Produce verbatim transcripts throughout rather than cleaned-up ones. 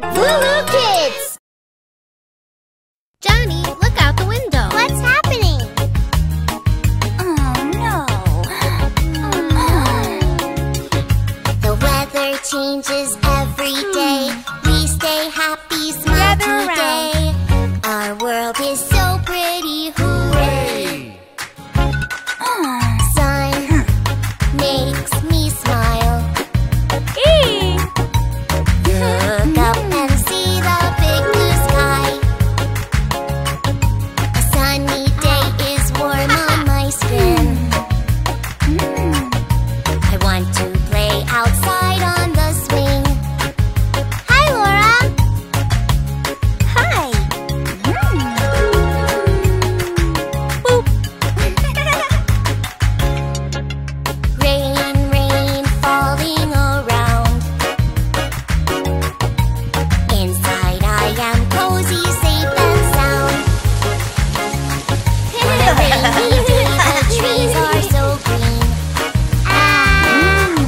LooLoo Kids! Johnny, look out the window. What's happening? Oh, no. The weather changes every day. We stay happy, smile today. Our world is so pretty. Hooray! Sun makes me smile. Look up and see the big blue sky. A sunny day is warm on my skin. I want to play outside on the swing. Hi, Laura. Hi. Boop. Rain, rain, falling around. Inside I am cozy, safe and sound. On a rainy day, the trees are so green. Ah,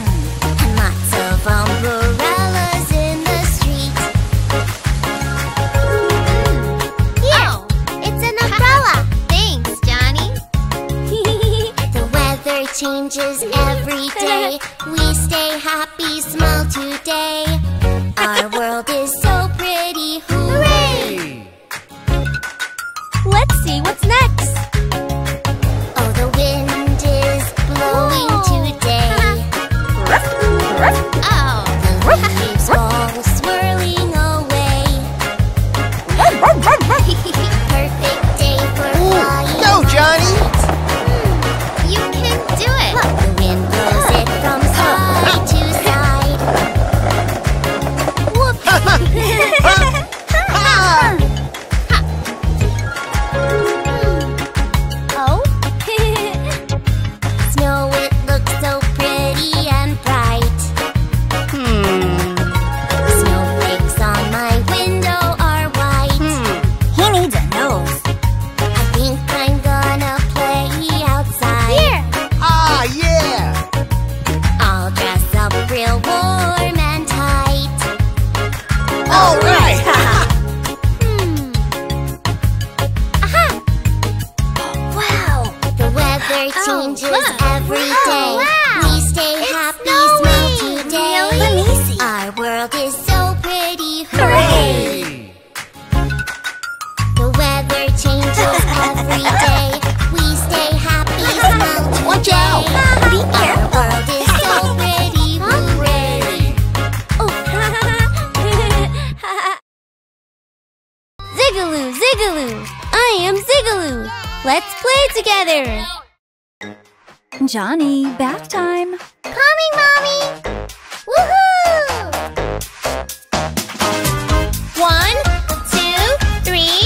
and lots of umbrellas in the street. Oh, it's an umbrella. Thanks, Johnny. The weather changes every day. We stay happy, smile today. Our world is so pretty. Hooray! Let's see what's next. Oh, the wind is blowing today. Oh, the leaves all swirling away. Perfect day for flying. Go, Johnny! You can do it. The wind blows it from side to side. Whoop! Oh? Snow, it looks so pretty and bright. Snowflakes on my window are white. He needs a nose. I think I'm gonna play outside. Ah, yeah! I'll dress up real warm and tight. All right! Hmm. Aha! Wow! The weather Oh, changes look. every Oh, day. wow. We stay It's happy, smile snowing. today. Really? Let me see. Our world is so pretty. Hooray! The weather changes every day. We stay happy, smile today. Watch out! Be Our careful. world is so pretty. Hooray! Ziggaloo, Ziggaloo! I am Ziggaloo! Let's play together! Johnny, bath time. Coming, Mommy! Woohoo! One, two, three.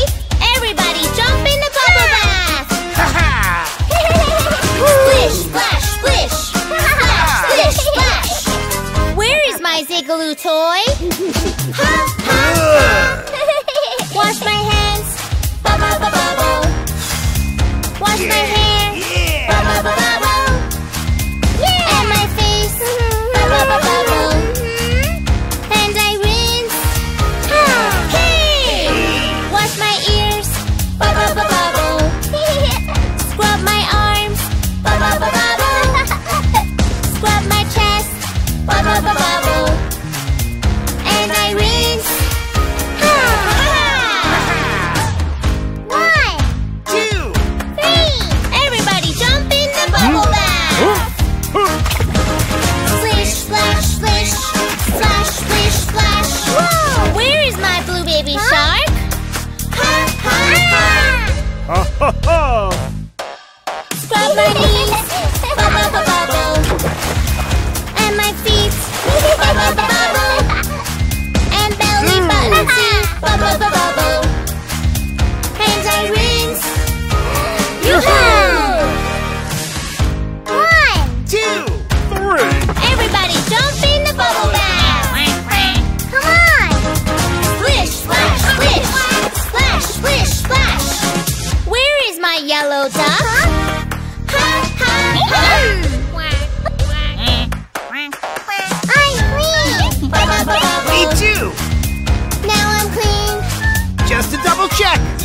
Everybody jump in the bubble bath! Splish, splash, splish! Splash, splish, splash! Where is my Ziggaloo toy? Huh? Huh? Wash my hands. Bubble, bubble, bubble. Wash my hair. Bubble, bubble, bubble. And my face. Bubble, bubble, bubble. And I rinse. Hey! Wash my ears. Bubble, bubble, bubble. Scrub my arms. Bubble, bubble, bubble. Scrub my chest. Bubble, bubble, bubble. And I rinse. One, two, three.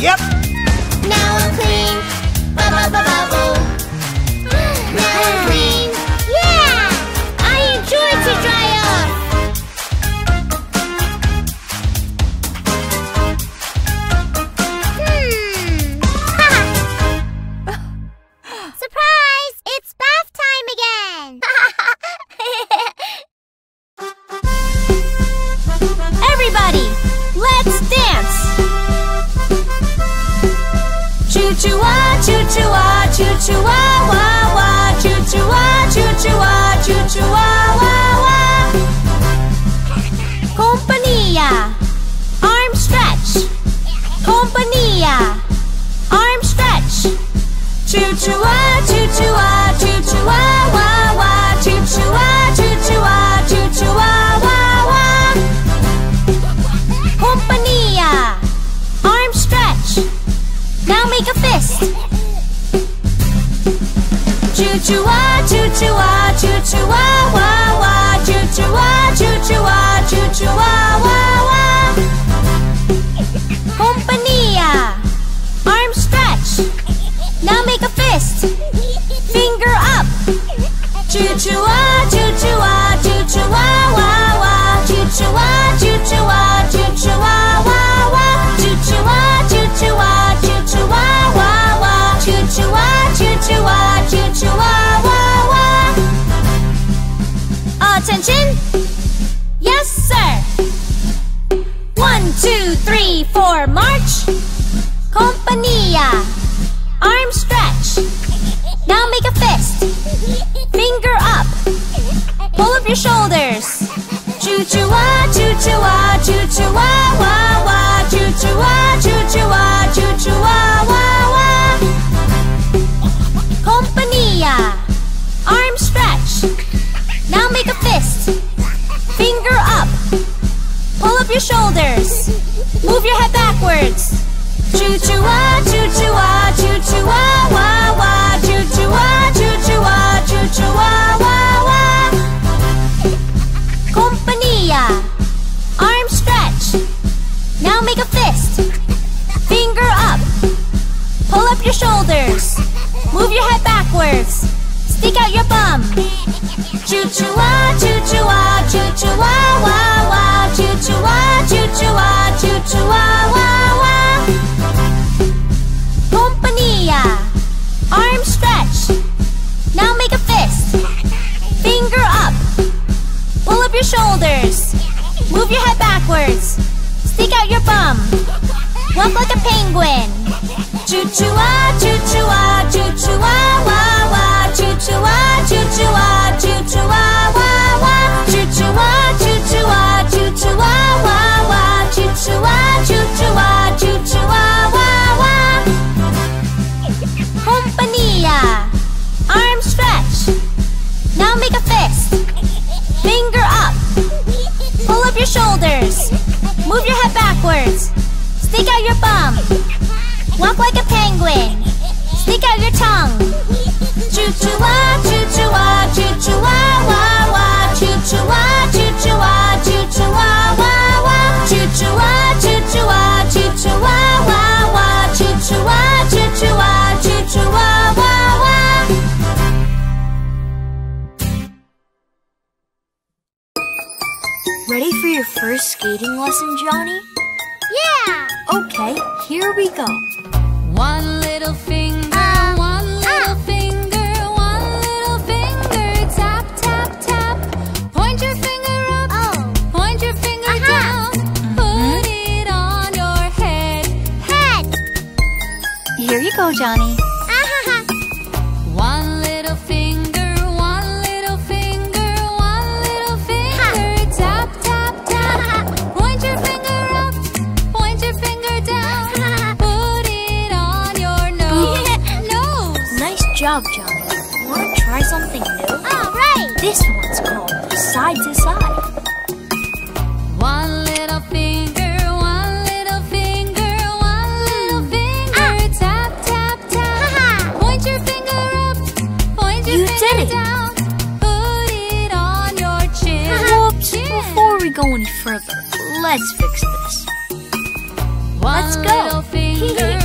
Yep. Now I'm clean. Ba-ba-ba-ba-boo. Now I'm clean. Yeah! I enjoy to dry off. Hmm. Surprise! It's bath time again. Everybody, let's dance. Choo-choo-ah, choo-choo-ah, choo-choo-ah, wah-wah, choo-choo-ah, choo-choo-ah, choo-choo-ah, wah-wah. Compania, arm stretch. Compania, arm stretch. Choo-choo-ah, choo-choo-ah, choo-choo-ah, wah-wah, choo-choo-ah, choo-choo-ah, choo-choo-ah, wah-wah. Compania, arm stretch. Now make a fist. Choo-choo-ah, choo-choo-ah, choo-choo-ah, wah-wah, choo-choo-ah, choo-choo-ah, choo-choo-ah, wah-wah. Compania, arm stretch. Now make a fist. Finger up. Choo-choo-ah, choo-choo-ah, choo-choo-ah, wah-wah, choo-choo-ah, choo-choo-ah, choo-choo-ah, wah-wah, choo-choo-ah, choo-choo-ah, choo-choo-ah, wah-wah, choo-choo-ah, choo-choo-ah, choo-choo-ah, wah-wah. Attention! Yes, sir! One, two, three, four, march! Compania! Arm stretch! Now make a fist! Finger up! Pull up your shoulders! Choo-choo-ah, choo-choo-ah, choo-choo-ah, wah-wah, choo-choo-ah, choo-choo-ah, choo-choo-ah, wah-wah. Compania, arm stretch. Now make a fist. Finger up. Pull up your shoulders. Move your head backwards. Choo-choo-ah, choo-choo-ah, choo-choo-ah, wah-wah, choo-choo-ah, choo-choo-ah, choo-choo-ah, wah-wah. Compania, arm stretch. Now make a fist. Finger up. Pull up your shoulders. Move your head backwards. Stick out your bum. Choo-choo-ah, choo-choo-ah, choo-choo-ah, wah-wah, choo-choo-ah, choo-choo-ah, choo-choo-ah, wah-wah. Compania, arm stretch. Now make a fist. Finger up. Pull up your shoulders. Move your head backwards. Stick out your bum. Walk like a penguin. Choo-choo-ah, choo-choo-ah, choo-choo-ah, wah-wah, choo-choo-ah, choo-choo-ah, choo-choo-ah, wah-wah. Choo-choo-ah, choo-choo-ah, choo-choo-ah, wah-wah, choo-choo-ah, choo-choo-ah, choo-choo-ah, wah-wah. Compania, arm stretch. Now make a fist. Finger up. Pull up your shoulders. Move your head backwards. Stick out your bum. Walk like a penguin. Stick out your tongue. Choo-choo-ah, choo-choo-ah, choo-choo-ah, wah-wah, choo-choo-ah, choo-choo-ah, choo-choo-ah, wah-wah, choo-choo-ah, choo-choo-ah, choo-choo-ah, wah-wah, choo-choo-ah, choo-choo-ah, choo-choo-ah, wah-wah. Ready for your first skating lesson, Johnny? Yeah! Okay, here we go. One little finger, uh, one little uh. finger, one little finger, tap, tap, tap. Point your finger up, oh. point your finger uh-huh. down, mm-hmm. put it on your head. Head! Here you go, Johnny. Job, Johnny. Wanna try something new? All right. This one's called side to side. One little finger, one little finger, one little finger, ah. tap, tap, tap. Ha-ha. Point your finger up, point your you finger down, put it on your chin. Whoops! Yeah. Before we go any further, let's fix this. One Let's go. Little finger.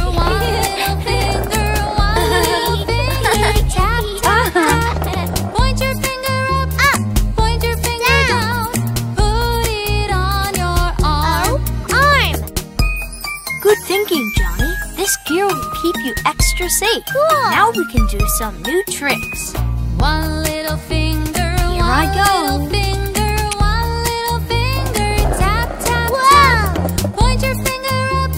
This gear will keep you extra safe. Whoa. Now we can do some new tricks. One little finger, Here one I go. Little finger, one little finger, tap, tap, Whoa. Tap. Point your finger up,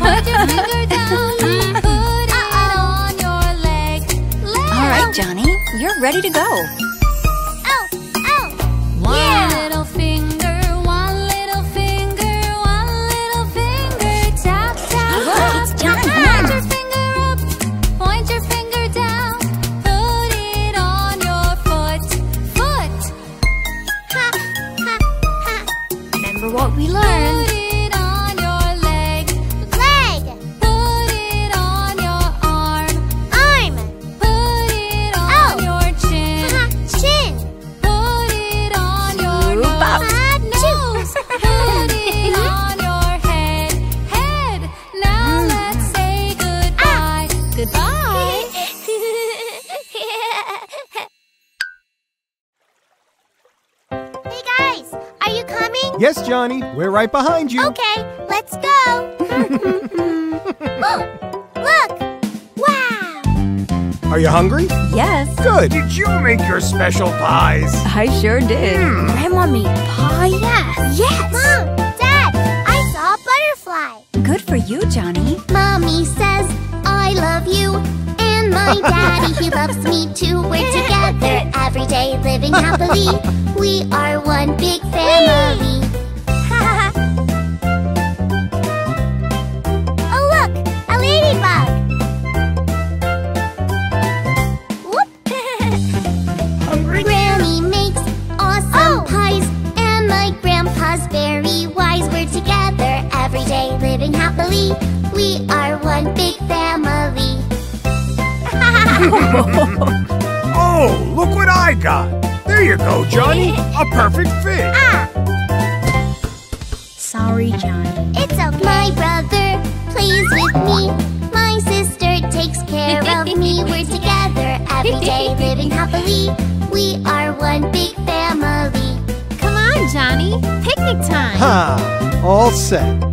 point your finger down, put it on your leg. leg. All right, Johnny, you're ready to go. Yes, Johnny, we're right behind you. Okay, let's go. Oh, look! Wow! Are you hungry? Yes. Good. Did you make your special pies? I sure did. Mm. Grandma made pie? Yeah. Yes. Mom, Dad, I saw a butterfly. Good for you, Johnny. Mommy says I love you, and my daddy, he loves me too. We're together every day, living happily. We are one big family. Whee! We are one big family. Oh, look what I got. There you go, Johnny. A perfect fit. Ah. Sorry, Johnny. It's okay. My brother plays with me. My sister takes care of me. We're together every day, living happily. We are one big family. Come on, Johnny. Picnic time. Ha! All set.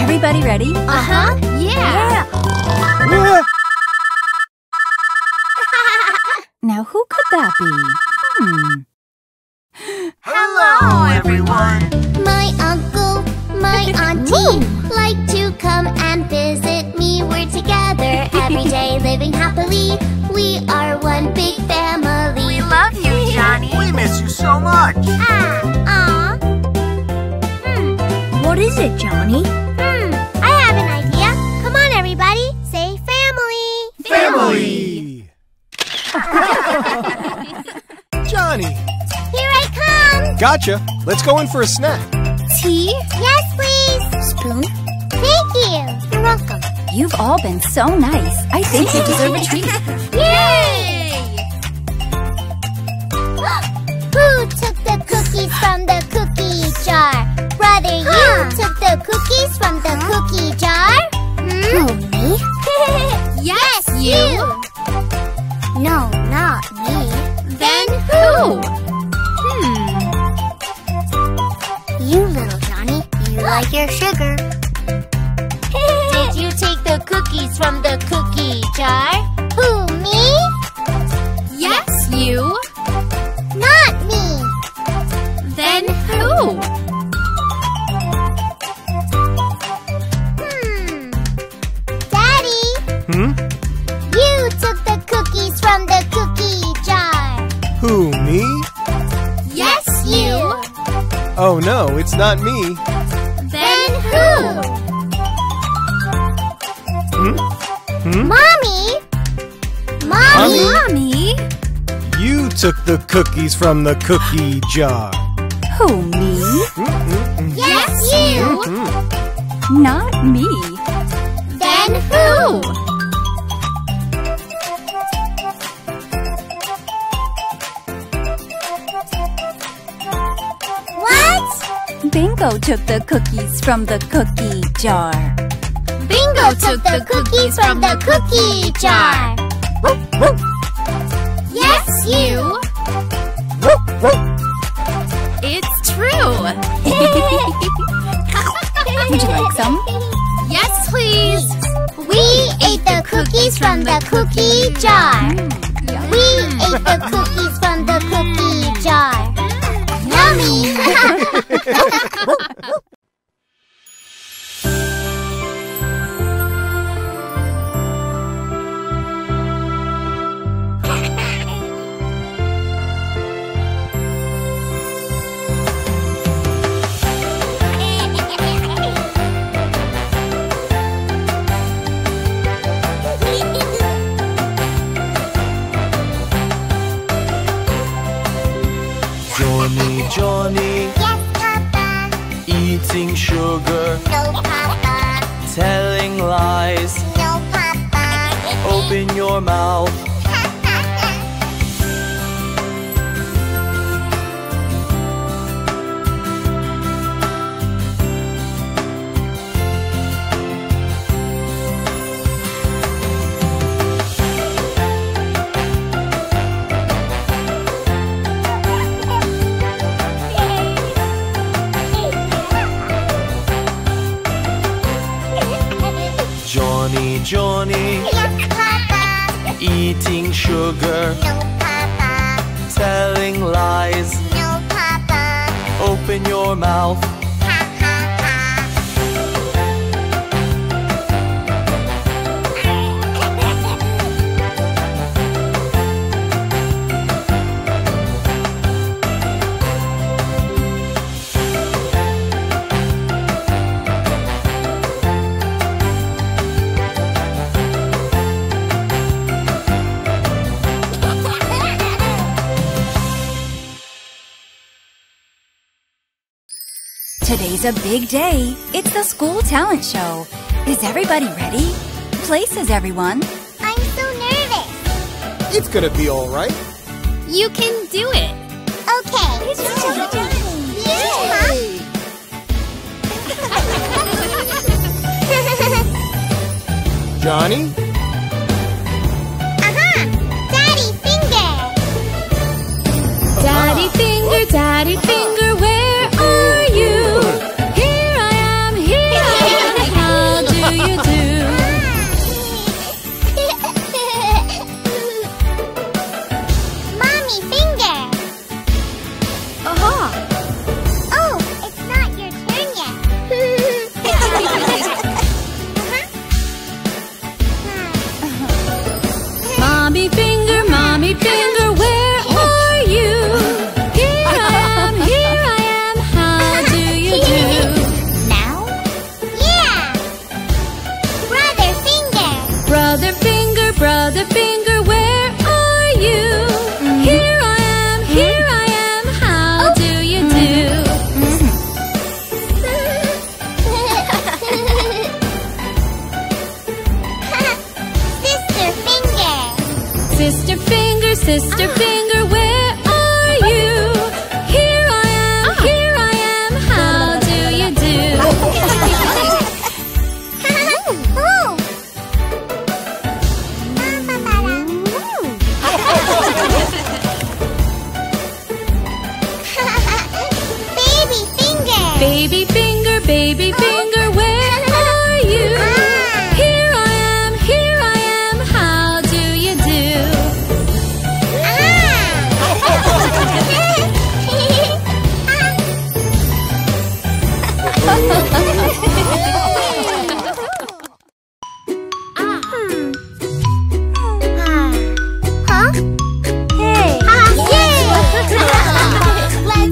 Everybody ready? Uh-huh. Yeah. Yeah. Now who could that be? Hmm. Hello, everyone. My uncle, my auntie like to come and visit me. We're together every day, living happily. We are one big family. We love you, Johnny. We miss you so much. Ah. Aw. Hmm. What is it, Johnny? Family! Johnny! Here I come! Gotcha! Let's go in for a snack. Tea? Yes, please! Spoon? Thank you! You're welcome. You've all been so nice. I think you deserve a treat. Yay! Who took the cookies from the cookie jar? Brother, you huh. took the cookies from the cookie jar? Hmm? Oh, me? Yes! You? No, not me. Then who? Hmm. You little Johnny, you like your sugar. Did you take the cookies from the cookie jar? Who, me? Yes, you. Not me. Then who? Hmm. Daddy? Hmm? From the cookie jar. Who, me? Yes, you. Oh no, it's not me. Then who? Hmm? Hmm? Mommy? Mommy? Mommy? You took the cookies from the cookie jar. Who, me? Mm-mm-mm. Yes, you. Mm-mm. Not me. Then who? Bingo took the cookies from the cookie jar. Bingo took the cookies from the cookie jar. Yes, you. It's true. Would you like some? Yes, please. ate the cookies from the cookie jar. We ate the cookies from the cookie jar. Yummy! Johnny, yes, Papa. Eating sugar, no, Papa. Telling lies, no, Papa. Open your mouth. Johnny, yes, Papa. Eating sugar, no, Papa. Telling lies, no, Papa. Open your mouth. Today's a big day. It's the school talent show. Is everybody ready? Places, everyone. I'm so nervous. It's gonna be all right. You can do it. Okay. It's it's Yay. Johnny? Uh-huh. Daddy finger. Daddy uh-huh. finger, daddy uh-huh. finger, where are you? Sister Finger, where are you? Here I am, here I am, how do you do? Baby Finger! Baby Finger, Baby Finger, where are you? Two,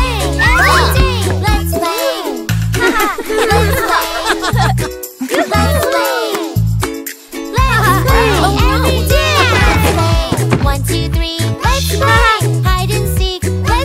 three, let's play! Hide and seek, let's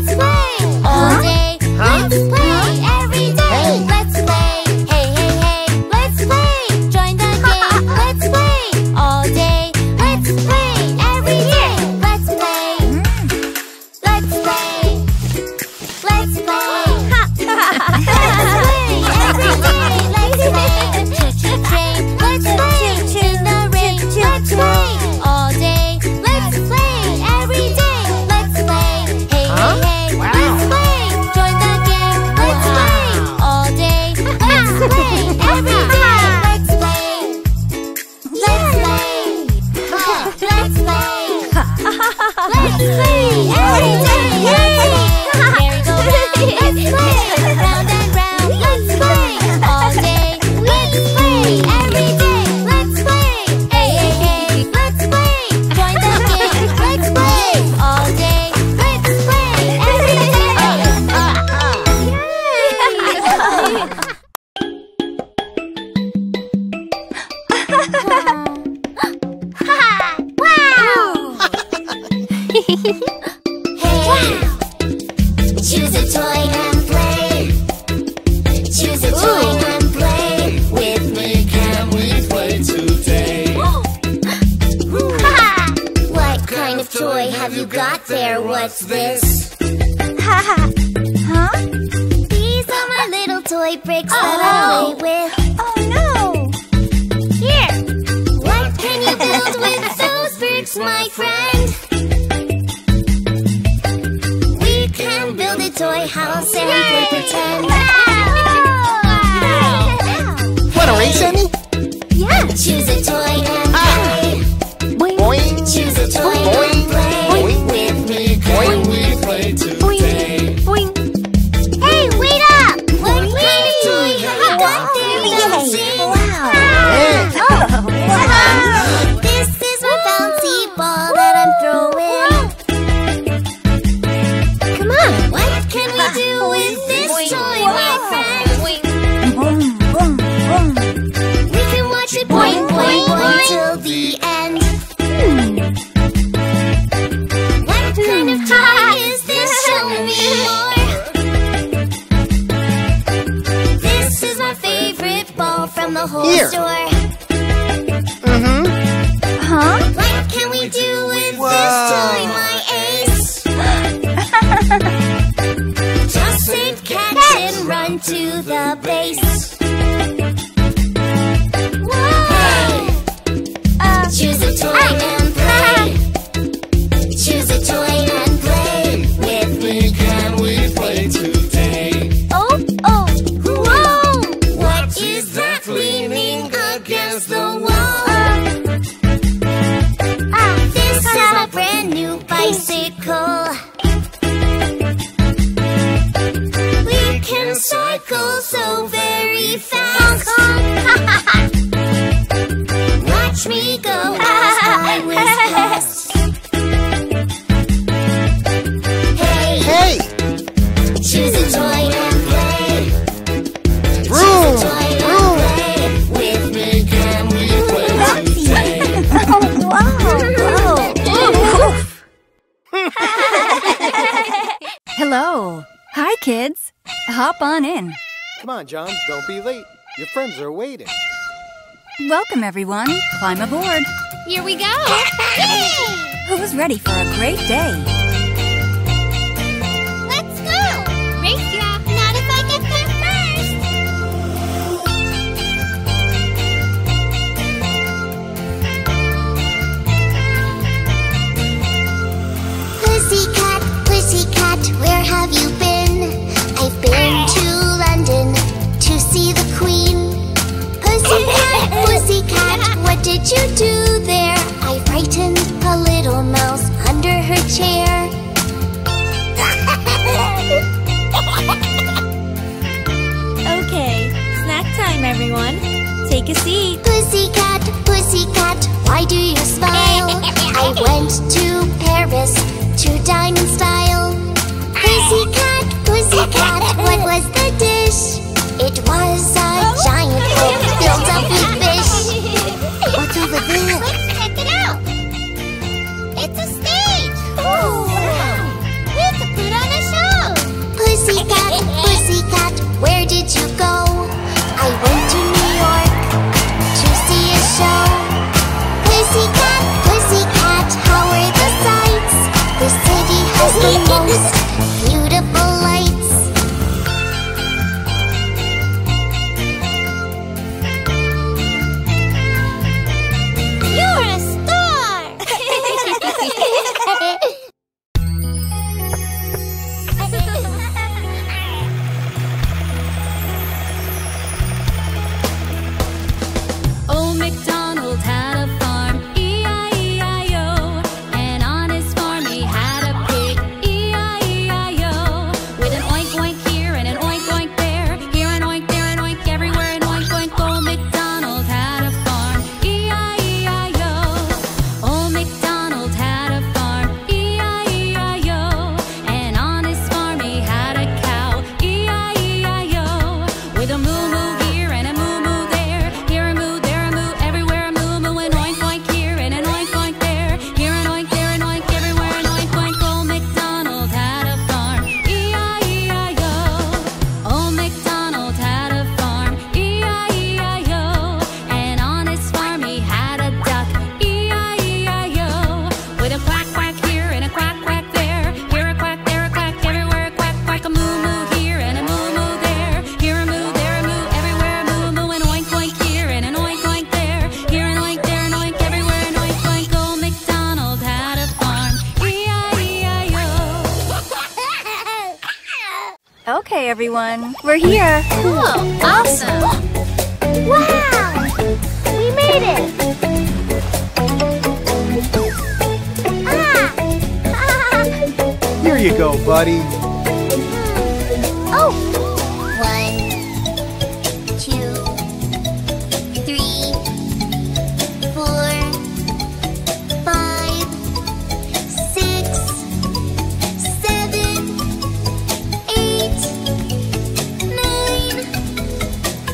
John, don't be late. Your friends are waiting. Welcome, everyone. Climb aboard. Here we go. Who's ready for a great day? Let's go. Race draft. Not if I get there first. Pussycat, pussycat, where have you been? I've been to London. See the queen. Pussycat, pussycat, what did you do there? I frightened a little mouse under her chair. Okay, snack time, everyone. Take a seat. Pussycat, pussycat, why do you smile? I went to Paris to dine in style. Pussycat, pussycat, what was the dish? It was a giant bowl filled up with fish. What's over there? Let's check it out. It's a stage. Ooh. We have to put on a show. Pussycat, pussycat, where did you go? I went to New York to see a show. Pussycat, pussycat, how are the sights? The city has the most beautiful lights. E I E I O, and on his farm he had a pig. E I E I O Okay, everyone, we're here. Cool, awesome. Wow, we made it. Ah. Here you go, buddy. Oh, one, two, three, four, five, six, seven, eight, nine,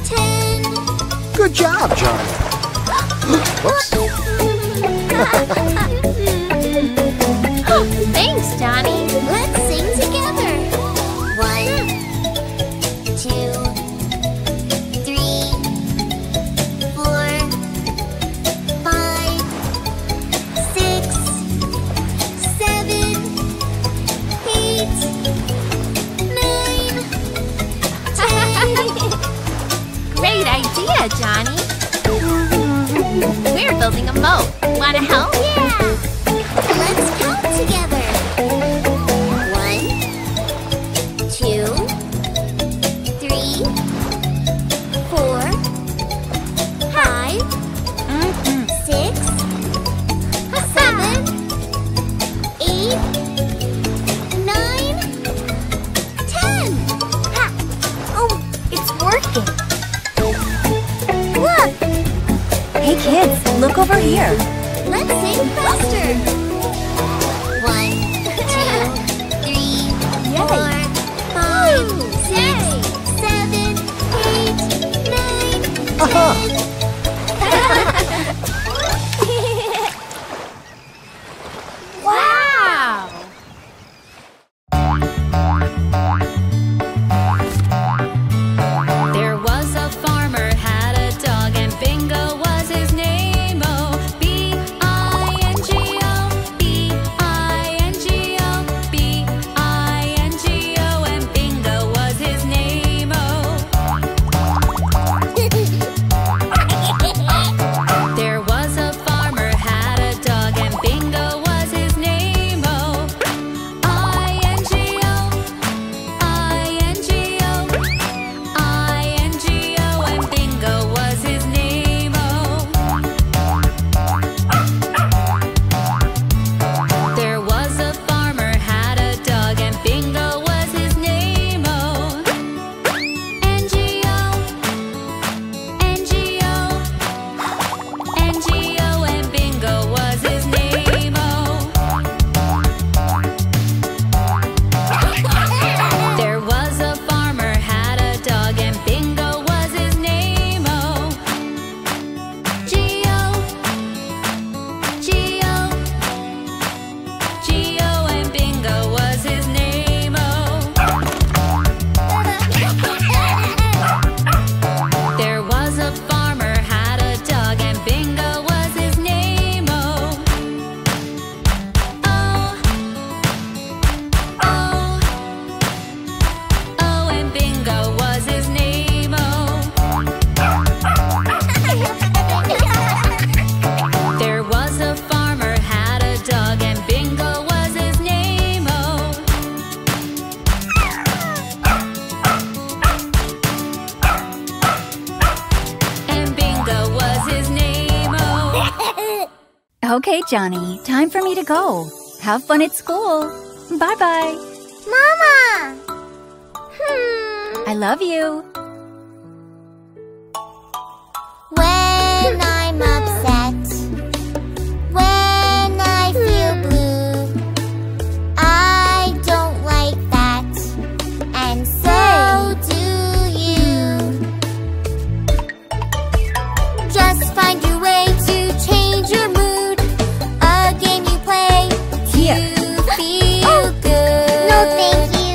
ten. Good job, Johnny. Oops. Oh, thanks, Johnny. Let's sing together. One, two, three, four, five, six, seven, eight, nine, ten. Great idea, Johnny. We're building a moat. Wanna help? Yeah. Let's count together. One, two, three, four, five, six, seven, eight, nine, ten. Ha. Oh, it's working. Look. Hey kids, look over here. Let's sing faster. One, two, three, four, five, six, seven, eight, nine, ten. Wow! There was a farmer had a dog, and Bingo was his name. Oh, B I N G O, B I N G O, B I N G O, and Bingo was his name. Oh, there was a farmer had a dog, and Bingo was his name. Oh, I N G O, I N G O, I N G O, and Bingo was his name. Oh. There was a farmer had a dog, and Bingo was his name. Oh, N G O, N G O, N G O, and Bingo was his name. Oh, there was a farmer had a dog, and Bingo was his name. Oh, G O, G O, G O, and Bingo was his name. Oh. There was a farmer had a dog, and Bingo was his name. Oh, oh, oh, oh, and Bingo was his name. Oh. There was a farmer had a dog, and Bingo was his name. Oh, and Bingo was his name. Oh. Okay, Johnny, time for me to go. Have fun at school. Bye-bye. Mama! Hmm. I love you. When I'm upset, when I feel blue, I don't like that, and so do you. Just find your way to change your mood. A game you play, Here. you feel good. No, thank you.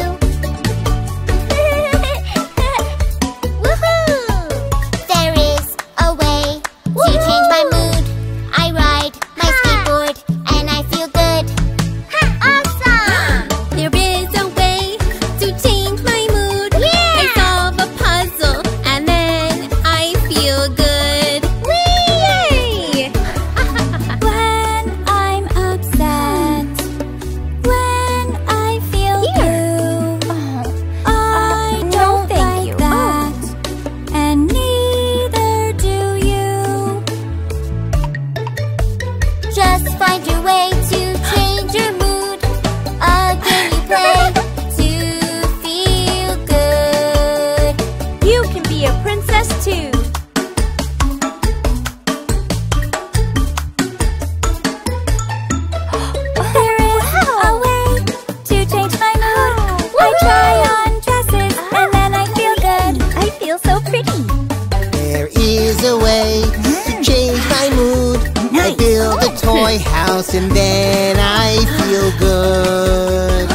face and then I feel good.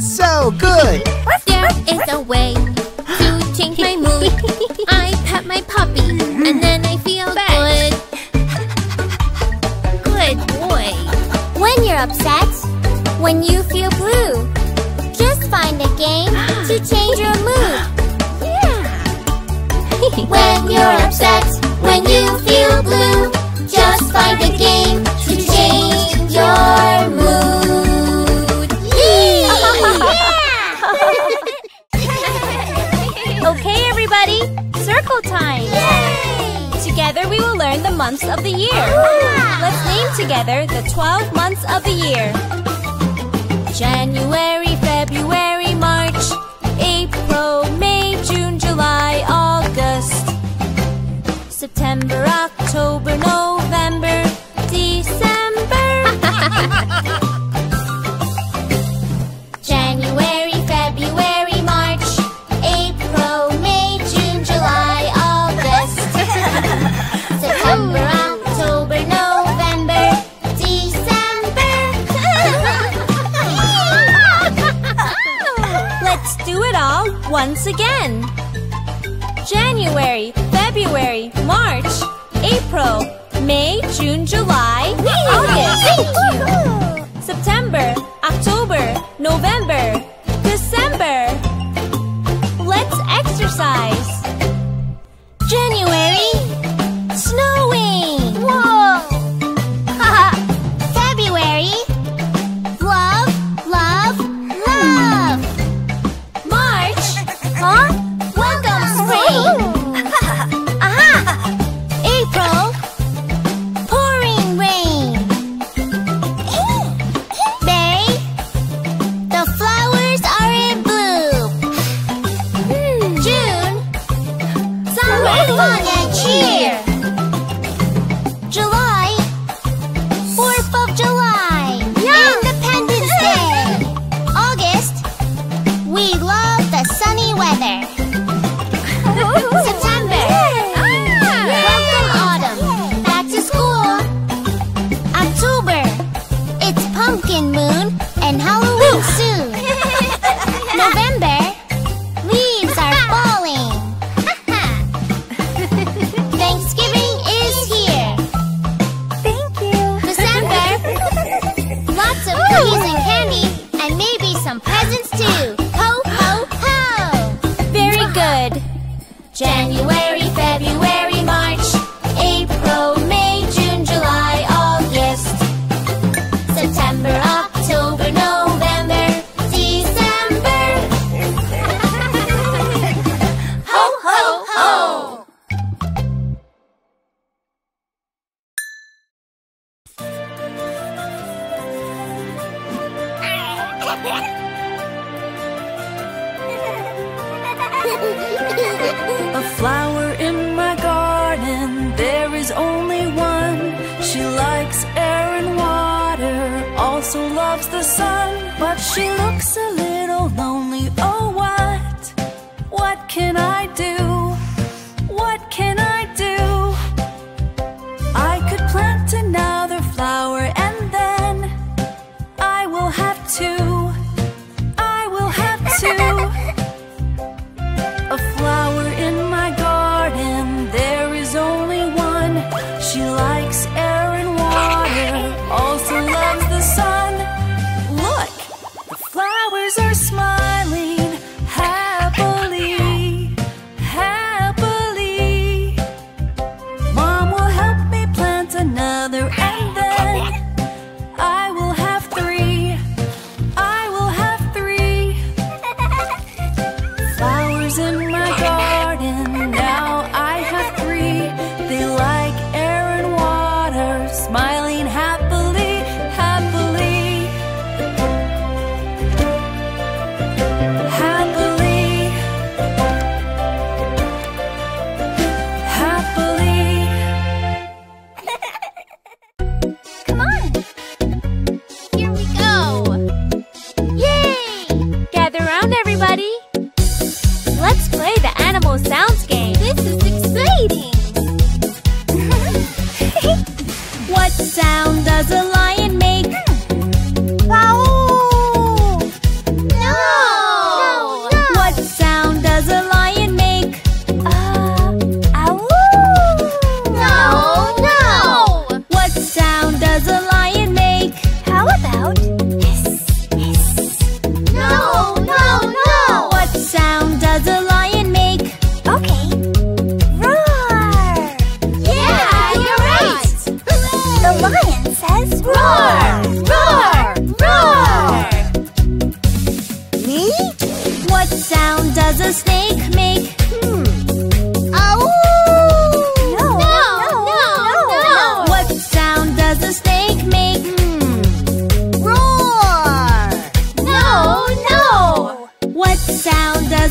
So good! There is a way to change my mood. I pet my puppy and then I feel good. Good boy. When you're upset, when you feel blue, just find a game to change your mood. Yeah. When you're upset, when you feel blue, just find a game to change your mood. Yeah. Okay, everybody, circle time. Yay! Together we will learn the months of the year. Yeah. Let's name together the twelve months of the year. January, February, March, April, May, June, July, August, September, October, November, December. January, February, March, April, May, June, July, August, September, October, November, December. Let's do it all once again. January, February, March, April, May, June, July, August, September, October, November, December. Let's exercise. January, snowing. Whoa! February, love, love, love. March, huh? Welcome spring. April, pouring rain. May, the flowers are in bloom. June, summer fun and cheer. July, fourth of July, yeah. Independence Day. August, we love the sunny weather. September, pumpkin moon and Halloween soon. November, leaves are falling. Thanksgiving is here. Thank you. December, lots of cookies and candy and maybe some presents too. Ho, ho, ho. Very good. January, February, March, April, May, June, July, August, September, October, November, December. Ho, ho, ho! A flower in my garden, there is only one. She likes air and water, also loves the sun, but she looks a little lonely. Oh, what? What can I do? What can I do? I could plant another flower and then I will have to, I will have to. A flower in my garden, there is only one. She likes air and water, also loves the sun. Look, the flowers are smiling happily, happily. Mom will help me plant another, and then I will have three, I will have three. Flowers in my garden, now I have three. They like air and water, smiling happily. Sounds game. This is exciting. What sound does a lion make?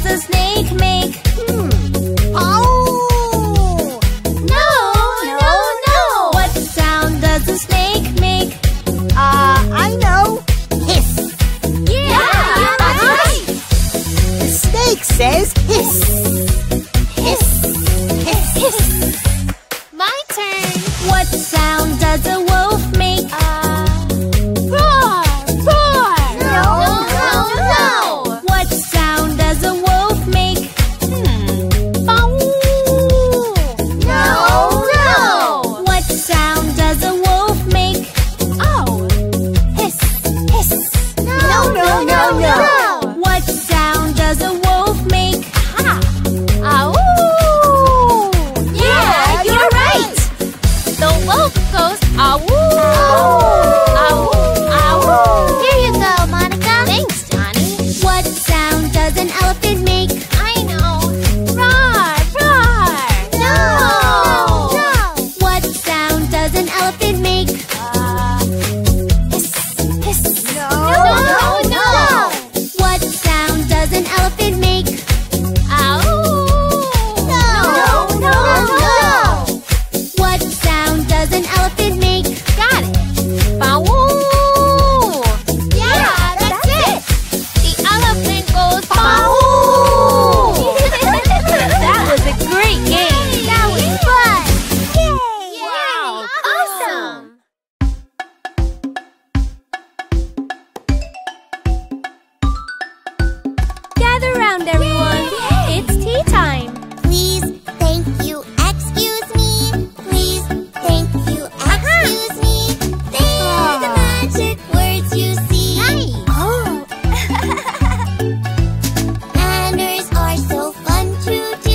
the snake make? Hmm. Oh! No, no, no! What sound does the snake make? Uh, I know! Hiss! Yeah, yeah, yeah, that's right! The snake says hiss! Hiss! Hiss! Hiss! My turn! What sound does a wolf make? Uh, roar! Roar! No, no, no! What sound does a wolf make? Hmm. Bow! No, no! What sound does a wolf make? Oh! Hiss! Hiss! No, no, no, no! no, no. no. What sound does a wolf make? Ha! Ow! Yeah, yeah you're, you're right. right! The wolf goes ow! Ow! Ow! Here you go, Monica! Thanks, Johnny! What sound does an elephant make? I know! Roar! Roar! No! No! What sound does an elephant make? Uh, hiss! Hiss! No! No! No! no. What sound does an elephant make? Ow! No! No! No! No! no. What sound does an elephant make? Got it! Bow! Yeah, that's, it. The elephant goes bow! That was a great game! That was fun! Yay! Wow! Awesome! Gather round, everyone! It's tea time! Please, thank you, excuse me. Please, thank you, excuse me. They're the magic words you see. Oh. Manners are so fun to do. Here.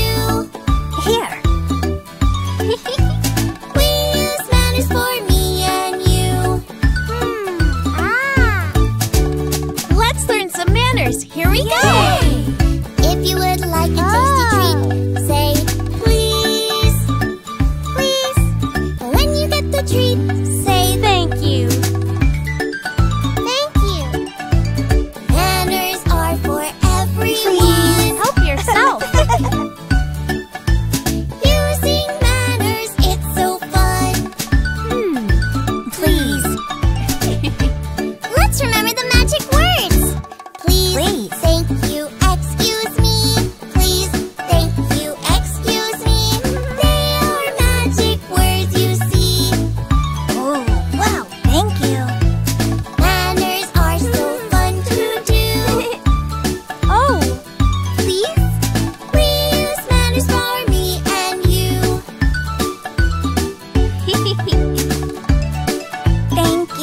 We use manners for me and you. Let's learn some manners. Here we go! If you would like a tasty treat, say please. Please. When you get the treat, say thank you. Thank you. Manners are for everyone. Help yourself. Using manners, it's so fun. Please. Let's remember the magic words. Please, Please. thank you, excuse me. Please, thank you, excuse me. They are magic words you see. Oh, wow, thank you. Manners are so fun to do. Oh, please. We use manners for me and you. Thank you. If you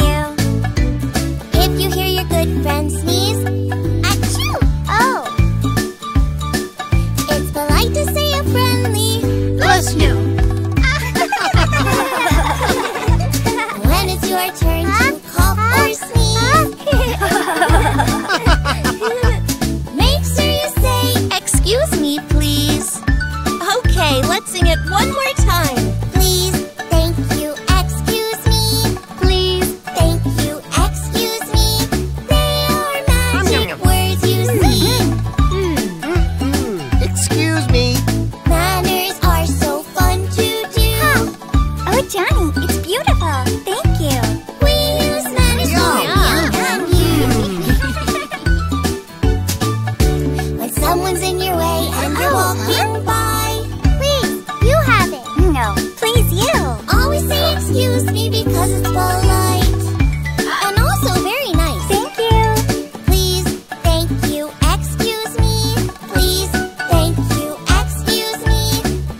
hear your good friend sneeze, achoo! Oh. It's polite to say a friendly "Bless you." When it's your turn to cough or sneeze, make sure you say "Excuse me, please." Okay, let's sing it one more time. Please, thank you, excuse me. Please, thank you, excuse me. They are magic words you see. Excuse me. Manners are so fun to do. Oh, Johnny, it's beautiful. Thank you. We use manners for me and you. When someone's in your way and you're walking by, please, you have it. No, please, you. Always say excuse me because it's polite and also very nice. Thank you. Please, thank you, excuse me. Please, thank you, excuse me.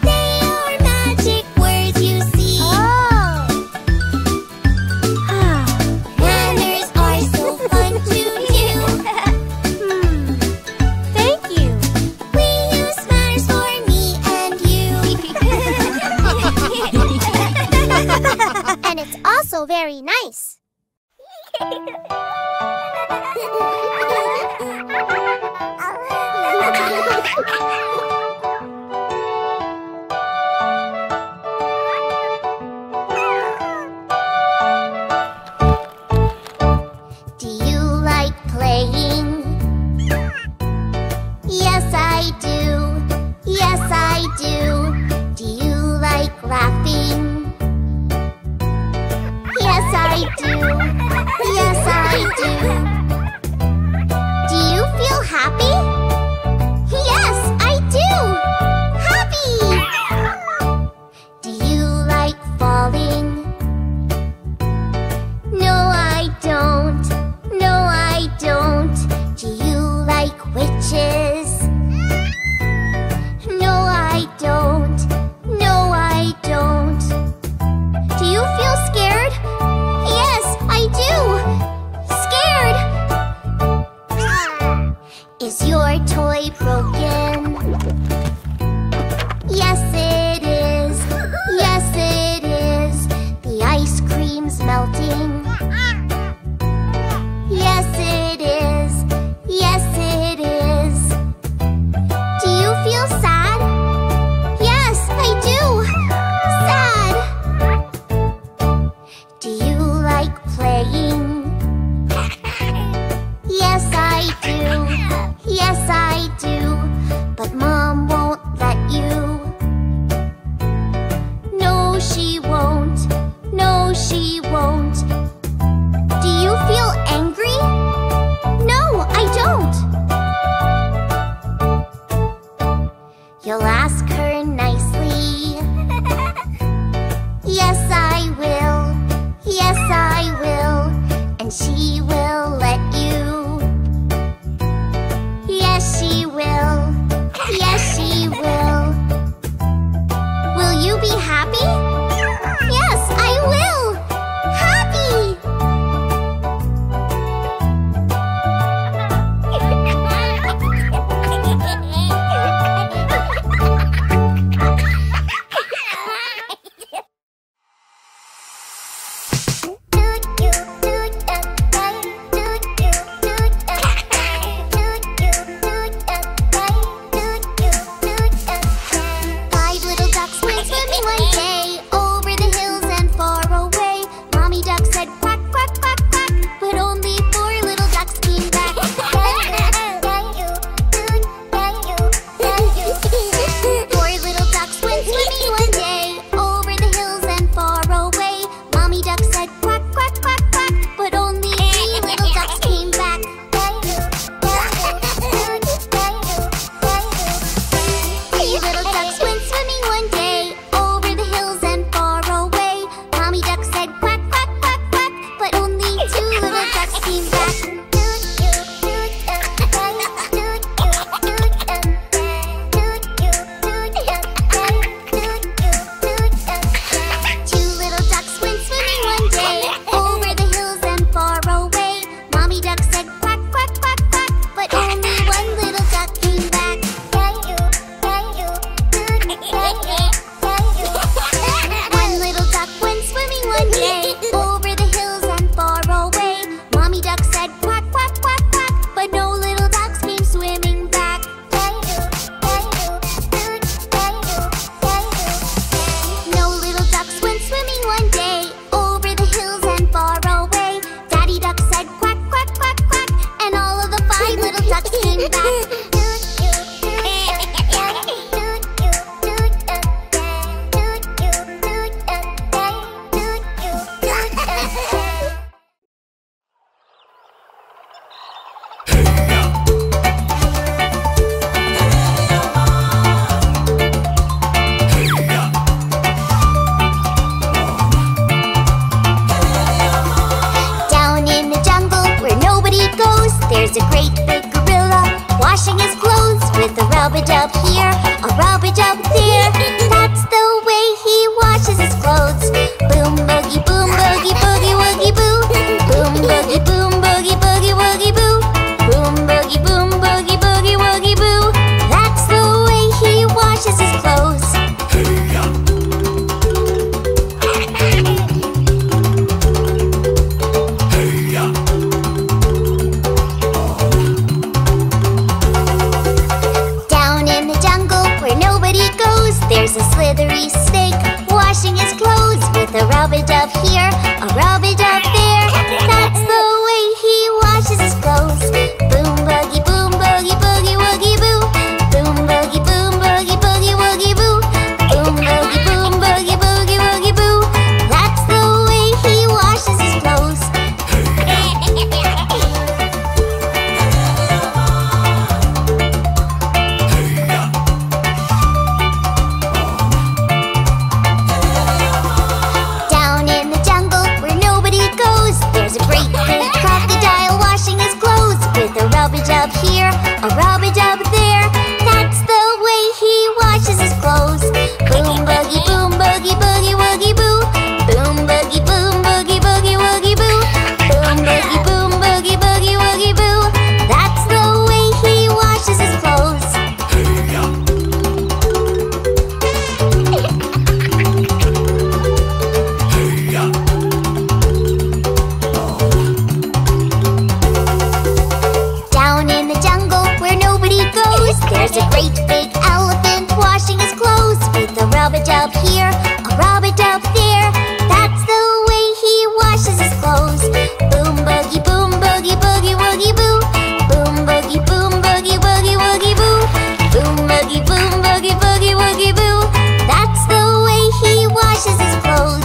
They are magic words you see. Oh. Manners are so fun to do. Thank you. We use manners for me and you. And it's also very nice. Do you like playing? Yes, I Yes, I do. Do you feel happy? Yes, I do. Happy! Do you like falling? No, I don't. No, I don't. Do you like witches? No, I don't. No, I don't. Do you feel scared? Yes, I do. Scared. Is your toy broken? Yes, it is. Yes, it is. The ice cream's melting. Yes, it is. Yes, it is. Do you feel sad? Yes, I do. Sad. Do you like playing? Yes, I do. Yes, I do. But Mom won't let you. No, she won't. No, she won't. Do you feel angry? No, I don't. You'll ask her nicely. Yes, I will. Yes, I will. And she will let you. Yes, she will. Yes, she will. Will you be happy? Yes, I will. Happy! Five little ducks went swimming one day over the hills and far away. Mommy duck said quack, quack, quack, quack, but only four little ducks came back. Four little ducks went swimming one day over the hills and far away. Mommy duck said quack, quack, quack, quack, but only three little ducks came back. Three little ducks went swimming one day over the hills and far away. Mommy duck said quack, quack, quack, quack, but only two little ducks came back. Two little ducks went swimming one day over the hills and far away. Mommy duck said quack, quack, quack, quack, but only one little duck came back. One little duck went swimming one day over the hills and far away. Mommy duck said quack, quack, quack, quack, but no little ducks came swimming back. No little ducks went swimming one day over the hills and far away. Daddy duck said quack, quack, quack, quack, and all of the five little ducks came back. Down in the jungle where nobody goes, there's a great big gorilla washing his clothes with a rub-a-dub here, a rub-a-dub there. That's the way he washes his clothes. Boom boogie boom boogie boogie woogie boo. Boom boogie boom boogie boogie woogie boo. Boom boogie boom boogie boogie woogie boo. That's the way he washes his clothes. Down in the jungle where nobody goes, there's a slithery snake washing his clothes with a rub-a-dub here, a rub-a-dub there. That's the way he washes his clothes. Boom boogie boom boogie boogie woogie boo. Boom boogie boom boogie boogie woogie boo. Boom boogie boom boogie boogie woogie boo. That's the way he washes his clothes. rub-a-dub here, a rub-a-dub there. That's the way he washes his clothes. Boom, boogie, boom, boogie, boogie, woogie, boo. Boom, boogie, boom, boogie, boogie, woogie, boo. Boom, boogie, boom, boogie, boogie, woogie, boo. That's the way he washes his clothes. There's a great big elephant washing his clothes with a rub-a-dub here, a rub-a-dub there. That's the way he washes his clothes. Boom, boogie, boom, boogie, boogie, woogie, boo. Boom, boogie, boom, boogie, boogie, woogie, boo. Boom, boogie, boom, boogie, boogie, woogie, boo. That's the way he washes his clothes.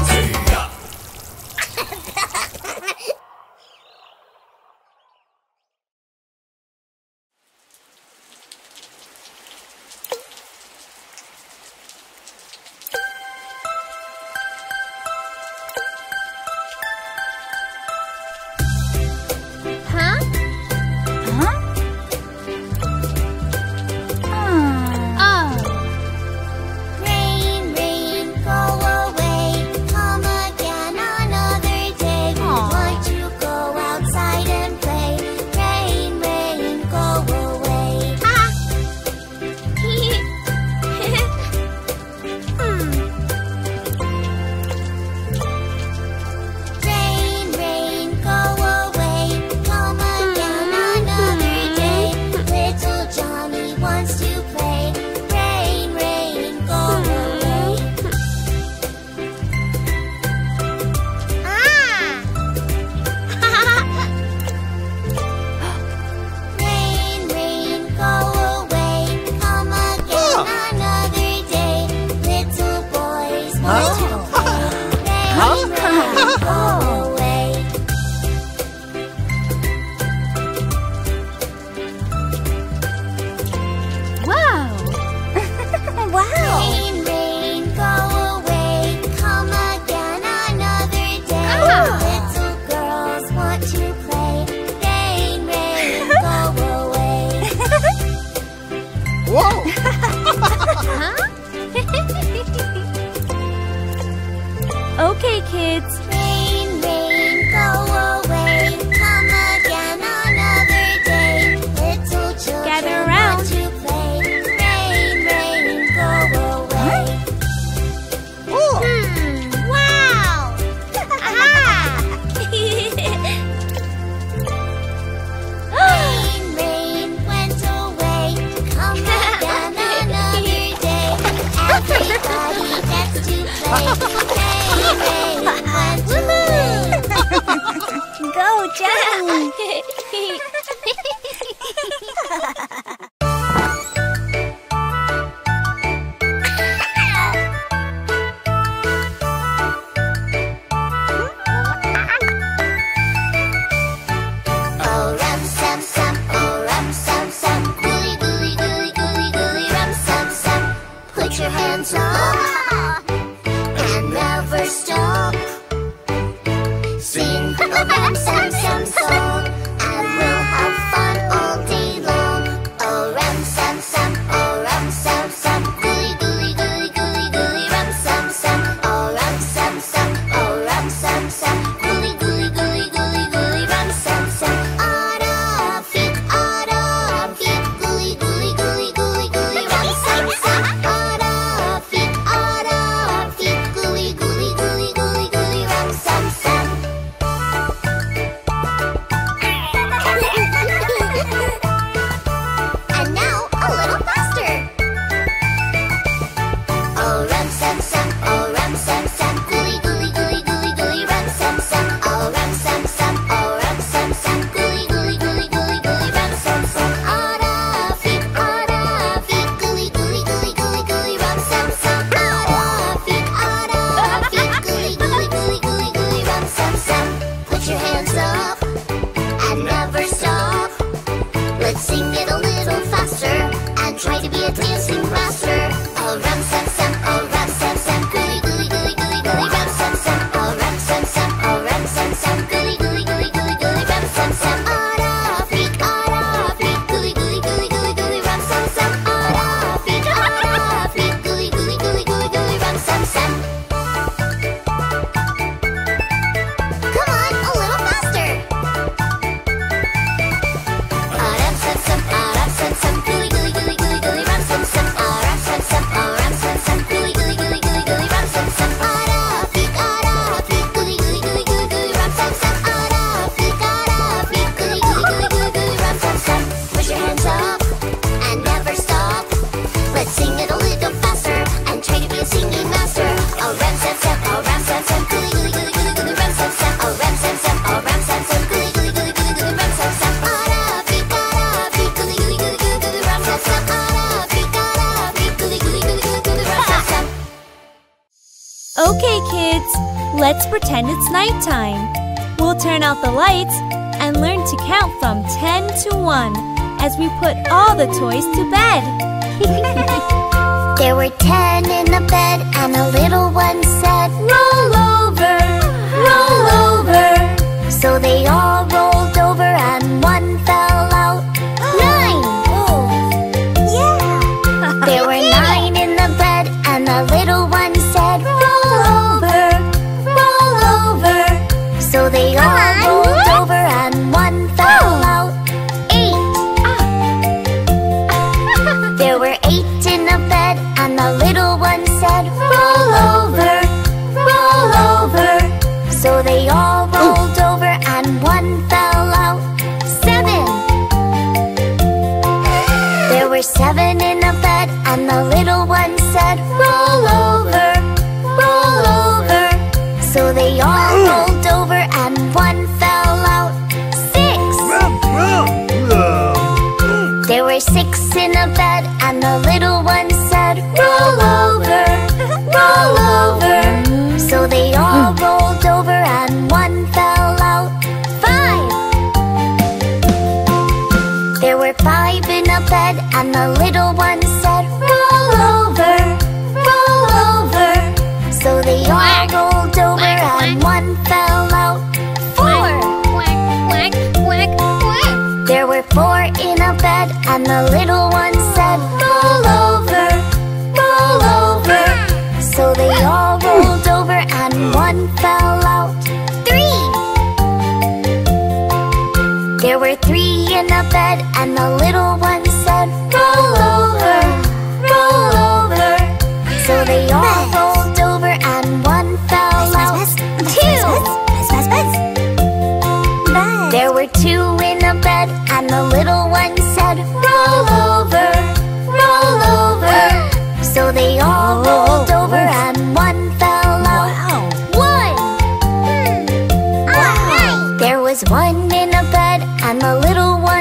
Sing a ram-sam-sam song, and lights. Let's pretend it's nighttime. We'll turn out the lights and learn to count from ten to one as we put all the toys to bed. There were ten in the bed and the little one said, "Roll over, roll over." So they all rolled over and one fell out. Nine! Oh. Yeah! There were nine in the bed and the little one said, "Roll over, roll over." So they all rolled over and one fell out. Eight! There were eight in the bed and the little one said, "Roll over, roll over." So they all rolled over and one fell out. Seven in the bed and the little one said, "Roll over, roll over." So they all rolled over and one fell out. Six! There were six in the bed and the little one said, "Roll over, roll over." So they all rolled over and one fell out. Five! There were five in the bed and the little one said, "Roll over, roll over." So they all rolled over and one fell out. Four! There were four in a bed and the little one said, "Roll over, roll over." So they all rolled over and one fell out. Three! There were three in a bed and the little one said, "Roll over, roll over." So they all rolled over and one fell out. Two! There were two in a bed and the little one said, "Roll over, roll over." So they all rolled over and one fell out. One! There was one in a bed and the little one